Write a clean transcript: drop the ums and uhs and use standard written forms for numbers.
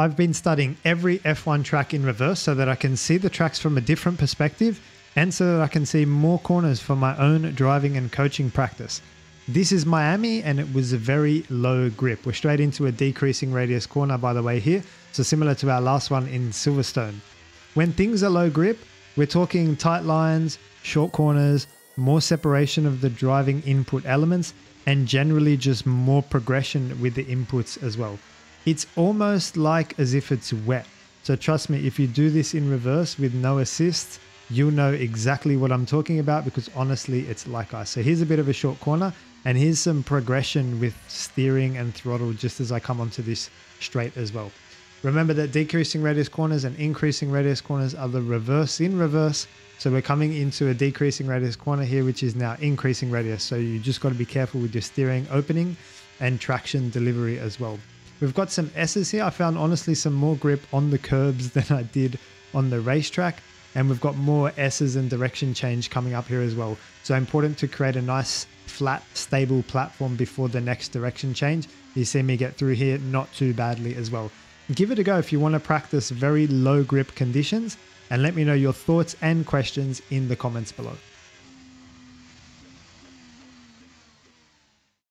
I've been studying every F1 track in reverse so that I can see the tracks from a different perspective and so that I can see more corners for my own driving and coaching practice. This is Miami and it was a very low grip. We're straight into a decreasing radius corner by the way here, so similar to our last one in Silverstone. When things are low grip, we're talking tight lines, short corners, more separation of the driving input elements, and generally just more progression with the inputs as well. It's almost like as if it's wet. So trust me, if you do this in reverse with no assists, you'll know exactly what I'm talking about because honestly, it's like ice. So here's a bit of a short corner and here's some progression with steering and throttle just as I come onto this straight as well. Remember that decreasing radius corners and increasing radius corners are the reverse in reverse. So we're coming into a decreasing radius corner here, which is now increasing radius. So you just got to be careful with your steering opening and traction delivery as well. We've got some S's here. I found honestly some more grip on the curbs than I did on the racetrack. And we've got more S's and direction change coming up here as well. So important to create a nice flat, stable platform before the next direction change. You see me get through here, not too badly as well. Give it a go if you want to practice very low grip conditions and let me know your thoughts and questions in the comments below.